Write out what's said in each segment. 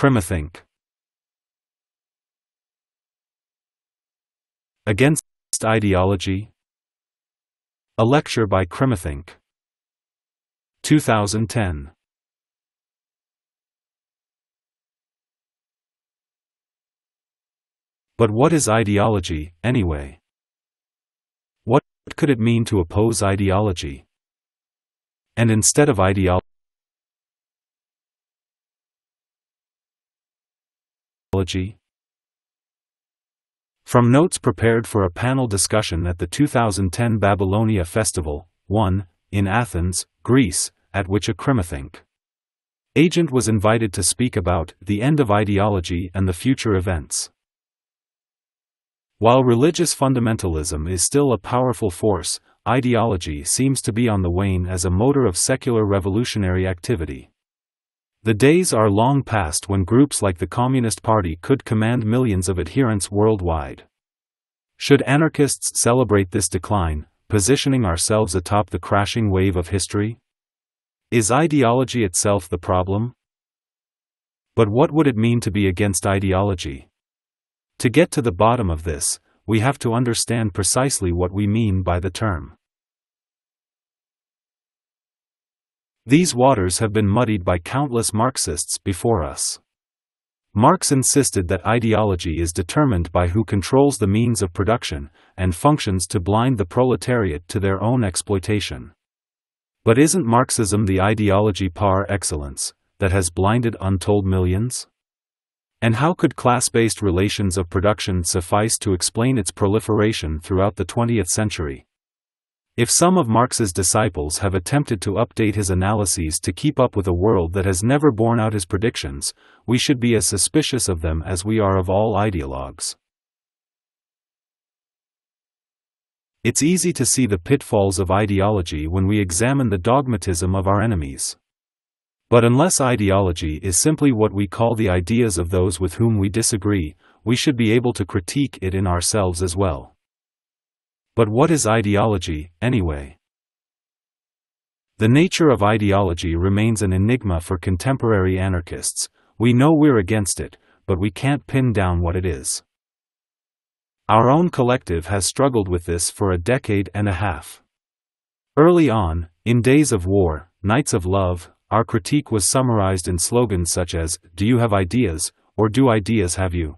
Crimethinc. Against Ideology. A lecture by Crimethinc. 2010. But what is ideology, anyway? What could it mean to oppose ideology? And instead of ideology? From notes prepared for a panel discussion at the 2010 Babylonia Festival, 1, in Athens, Greece, at which a Crimethinc agent was invited to speak about the end of ideology and the future events. While religious fundamentalism is still a powerful force, ideology seems to be on the wane as a motor of secular revolutionary activity. The days are long past when groups like the Communist Party could command millions of adherents worldwide. Should anarchists celebrate this decline, positioning ourselves atop the crashing wave of history? Is ideology itself the problem? But what would it mean to be against ideology? To get to the bottom of this, we have to understand precisely what we mean by the term. These waters have been muddied by countless Marxists before us. Marx insisted that ideology is determined by who controls the means of production, and functions to blind the proletariat to their own exploitation. But isn't Marxism the ideology par excellence, that has blinded untold millions? And how could class-based relations of production suffice to explain its proliferation throughout the 20th century? If some of Marx's disciples have attempted to update his analyses to keep up with a world that has never borne out his predictions, we should be as suspicious of them as we are of all ideologues. It's easy to see the pitfalls of ideology when we examine the dogmatism of our enemies. But unless ideology is simply what we call the ideas of those with whom we disagree, we should be able to critique it in ourselves as well. But what is ideology, anyway? The nature of ideology remains an enigma for contemporary anarchists. We know we're against it, but we can't pin down what it is. Our own collective has struggled with this for a decade and a half. Early on, in days of war, nights of love, our critique was summarized in slogans such as, "Do you have ideas?" or "Do ideas have you?"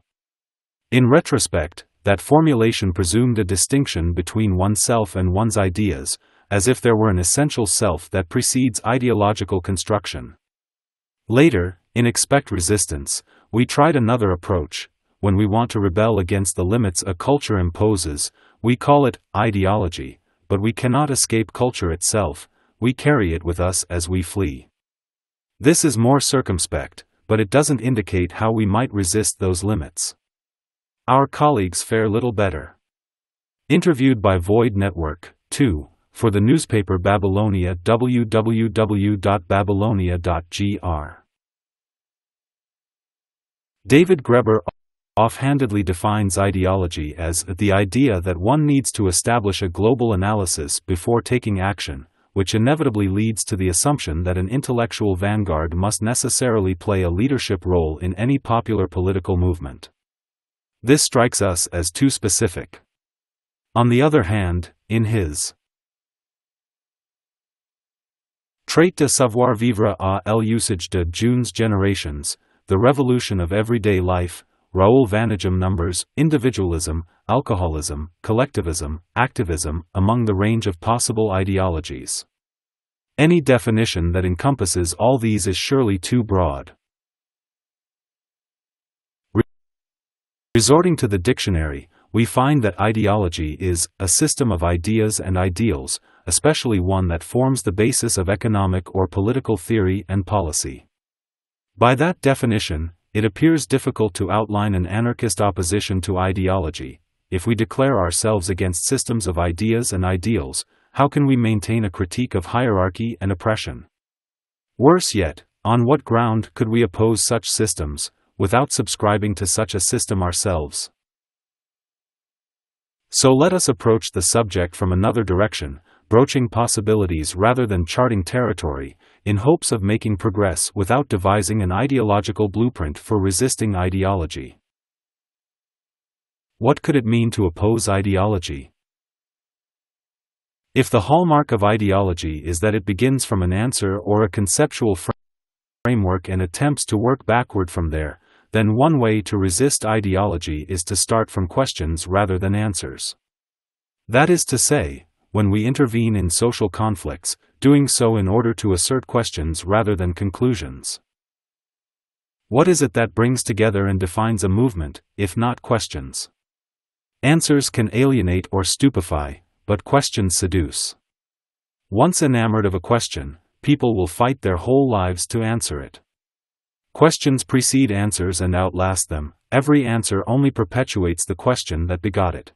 In retrospect, that formulation presumed a distinction between oneself and one's ideas, as if there were an essential self that precedes ideological construction. Later, in Expect Resistance, we tried another approach. When we want to rebel against the limits a culture imposes, we call it ideology, but we cannot escape culture itself, we carry it with us as we flee. This is more circumspect, but it doesn't indicate how we might resist those limits. Our colleagues fare little better. Interviewed by Void Network, 2, for the newspaper Babylonia, www.babylonia.gr. David Greber offhandedly defines ideology as the idea that one needs to establish a global analysis before taking action, which inevitably leads to the assumption that an intellectual vanguard must necessarily play a leadership role in any popular political movement. This strikes us as too specific. On the other hand, in his Traité de savoir vivre à l'usage de June's Generations, The Revolution of Everyday Life, Raoul Vaneigem numbers individualism, alcoholism, collectivism, activism, among the range of possible ideologies. Any definition that encompasses all these is surely too broad. Resorting to the dictionary, we find that ideology is a system of ideas and ideals, especially one that forms the basis of economic or political theory and policy. By that definition, it appears difficult to outline an anarchist opposition to ideology. If we declare ourselves against systems of ideas and ideals, how can we maintain a critique of hierarchy and oppression? Worse yet, on what ground could we oppose such systems, without subscribing to such a system ourselves? So let us approach the subject from another direction, broaching possibilities rather than charting territory, in hopes of making progress without devising an ideological blueprint for resisting ideology. What could it mean to oppose ideology? If the hallmark of ideology is that it begins from an answer or a conceptual framework and attempts to work backward from there, then one way to resist ideology is to start from questions rather than answers. That is to say, when we intervene in social conflicts, doing so in order to assert questions rather than conclusions. What is it that brings together and defines a movement, if not questions? Answers can alienate or stupefy, but questions seduce. Once enamored of a question, people will fight their whole lives to answer it. Questions precede answers and outlast them. Every answer only perpetuates the question that begot it.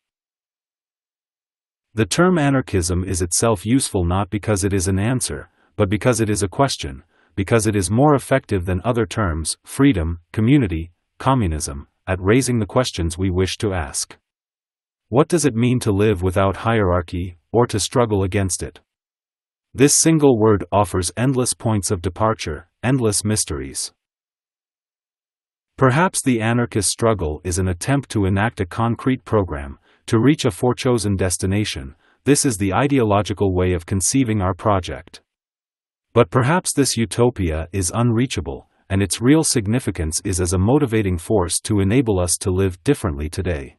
The term anarchism is itself useful not because it is an answer, but because it is a question, because it is more effective than other terms, freedom, community, communism, at raising the questions we wish to ask. What does it mean to live without hierarchy, or to struggle against it? This single word offers endless points of departure, endless mysteries. Perhaps the anarchist struggle is an attempt to enact a concrete program, to reach a forechosen destination. This is the ideological way of conceiving our project. But perhaps this utopia is unreachable, and its real significance is as a motivating force to enable us to live differently today.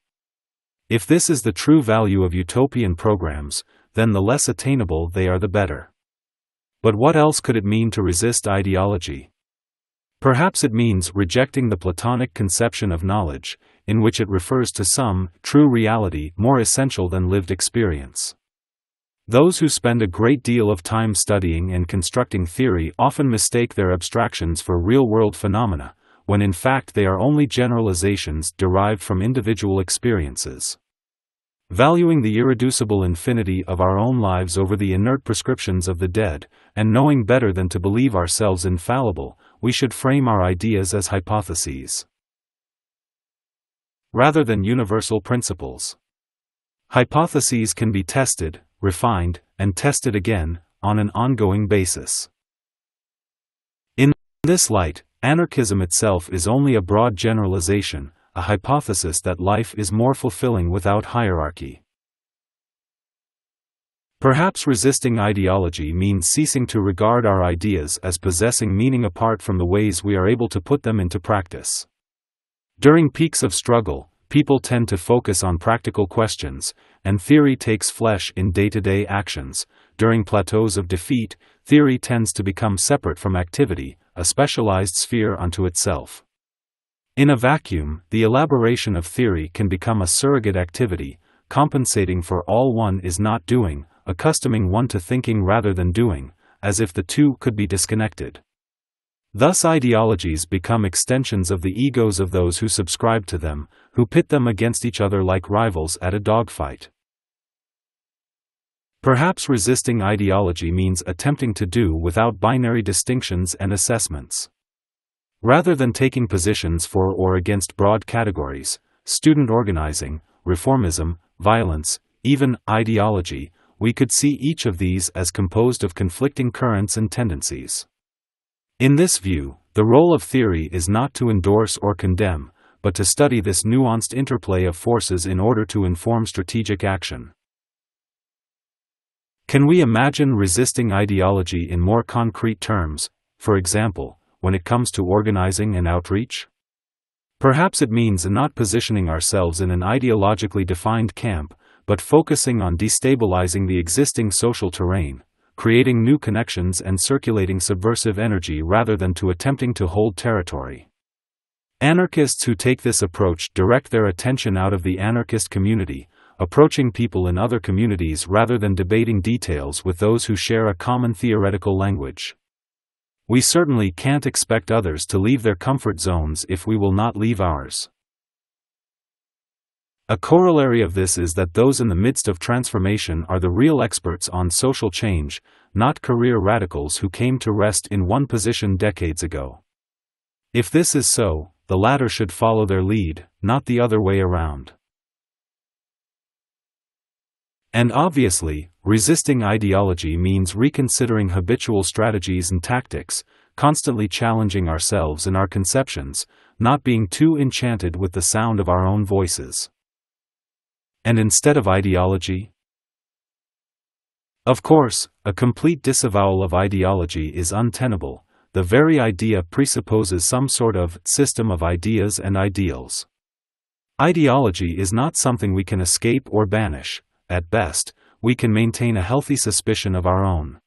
If this is the true value of utopian programs, then the less attainable they are the better. But what else could it mean to resist ideology? Perhaps it means rejecting the Platonic conception of knowledge, in which it refers to some true reality more essential than lived experience. Those who spend a great deal of time studying and constructing theory often mistake their abstractions for real-world phenomena, when in fact they are only generalizations derived from individual experiences. Valuing the irreducible infinity of our own lives over the inert prescriptions of the dead, and knowing better than to believe ourselves infallible, we should frame our ideas as hypotheses, rather than universal principles. Hypotheses can be tested, refined, and tested again, on an ongoing basis. In this light, anarchism itself is only a broad generalization, a hypothesis that life is more fulfilling without hierarchy. Perhaps resisting ideology means ceasing to regard our ideas as possessing meaning apart from the ways we are able to put them into practice. During peaks of struggle, people tend to focus on practical questions, and theory takes flesh in day-to-day actions. During plateaus of defeat, theory tends to become separate from activity, a specialized sphere unto itself. In a vacuum, the elaboration of theory can become a surrogate activity, compensating for all one is not doing, accustoming one to thinking rather than doing, as if the two could be disconnected. Thus ideologies become extensions of the egos of those who subscribe to them, who pit them against each other like rivals at a dogfight. Perhaps resisting ideology means attempting to do without binary distinctions and assessments. Rather than taking positions for or against broad categories, student organizing, reformism, violence, even ideology, we could see each of these as composed of conflicting currents and tendencies. In this view, the role of theory is not to endorse or condemn, but to study this nuanced interplay of forces in order to inform strategic action. Can we imagine resisting ideology in more concrete terms, for example, when it comes to organizing and outreach? Perhaps it means not positioning ourselves in an ideologically defined camp, but focusing on destabilizing the existing social terrain, creating new connections and circulating subversive energy rather than to attempting to hold territory. Anarchists who take this approach direct their attention out of the anarchist community, approaching people in other communities rather than debating details with those who share a common theoretical language. We certainly can't expect others to leave their comfort zones if we will not leave ours. A corollary of this is that those in the midst of transformation are the real experts on social change, not career radicals who came to rest in one position decades ago. If this is so, the latter should follow their lead, not the other way around. And obviously, resisting ideology means reconsidering habitual strategies and tactics, constantly challenging ourselves and our conceptions, not being too enchanted with the sound of our own voices. And instead of ideology? Of course, a complete disavowal of ideology is untenable. The very idea presupposes some sort of system of ideas and ideals. Ideology is not something we can escape or banish. At best, we can maintain a healthy suspicion of our own.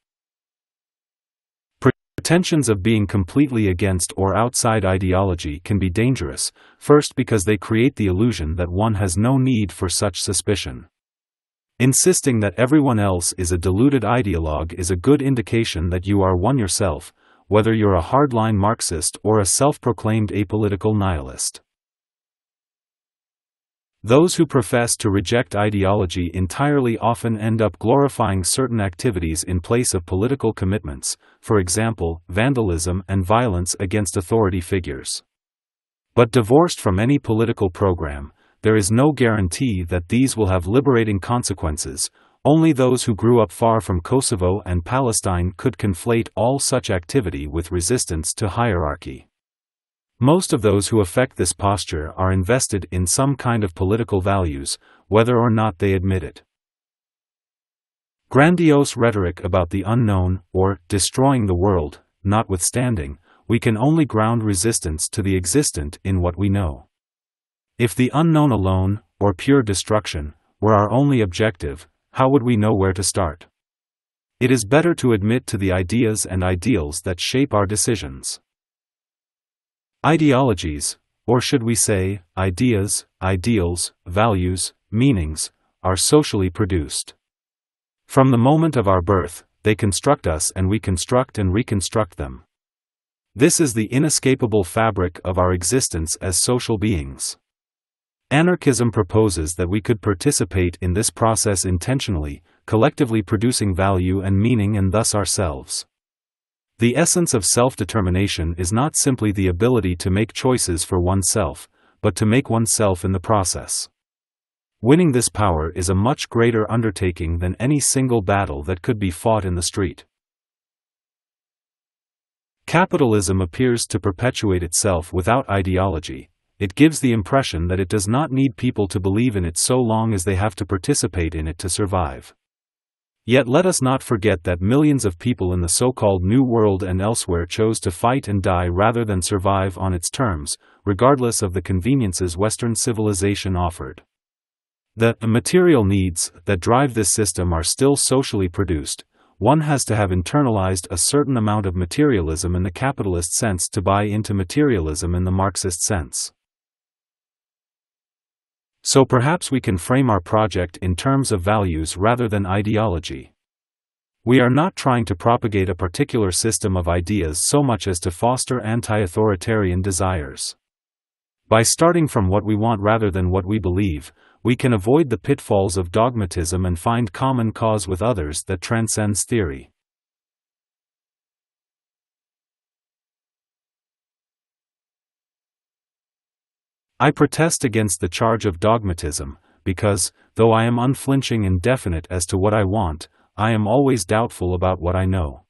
Pretensions of being completely against or outside ideology can be dangerous, first because they create the illusion that one has no need for such suspicion. Insisting that everyone else is a deluded ideologue is a good indication that you are one yourself, whether you're a hardline Marxist or a self-proclaimed apolitical nihilist. Those who profess to reject ideology entirely often end up glorifying certain activities in place of political commitments, for example, vandalism and violence against authority figures. But divorced from any political program, there is no guarantee that these will have liberating consequences. Only those who grew up far from Kosovo and Palestine could conflate all such activity with resistance to hierarchy. Most of those who affect this posture are invested in some kind of political values, whether or not they admit it. Grandiose rhetoric about the unknown, or destroying the world, notwithstanding, we can only ground resistance to the existent in what we know. If the unknown alone, or pure destruction, were our only objective, how would we know where to start? It is better to admit to the ideas and ideals that shape our decisions. Ideologies, or should we say, ideas, ideals, values, meanings, are socially produced. From the moment of our birth, they construct us and we construct and reconstruct them. This is the inescapable fabric of our existence as social beings. Anarchism proposes that we could participate in this process intentionally, collectively producing value and meaning and thus ourselves. The essence of self-determination is not simply the ability to make choices for oneself, but to make oneself in the process. Winning this power is a much greater undertaking than any single battle that could be fought in the street. Capitalism appears to perpetuate itself without ideology. It gives the impression that it does not need people to believe in it so long as they have to participate in it to survive. Yet let us not forget that millions of people in the so-called New World and elsewhere chose to fight and die rather than survive on its terms, regardless of the conveniences Western civilization offered. The material needs that drive this system are still socially produced. One has to have internalized a certain amount of materialism in the capitalist sense to buy into materialism in the Marxist sense. So perhaps we can frame our project in terms of values rather than ideology. We are not trying to propagate a particular system of ideas so much as to foster anti-authoritarian desires. By starting from what we want rather than what we believe, we can avoid the pitfalls of dogmatism and find common cause with others that transcends theory. I protest against the charge of dogmatism, because, though I am unflinching and definite as to what I want, I am always doubtful about what I know.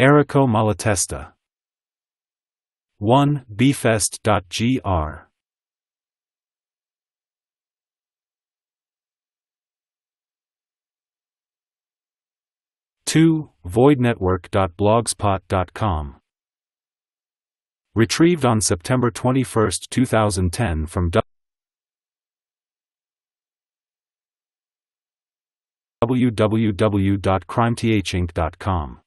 Errico Malatesta. 1. bfest.gr Two, voidnetwork.blogspot.com. Retrieved on September 21, 2010 from www.crimethinc.com.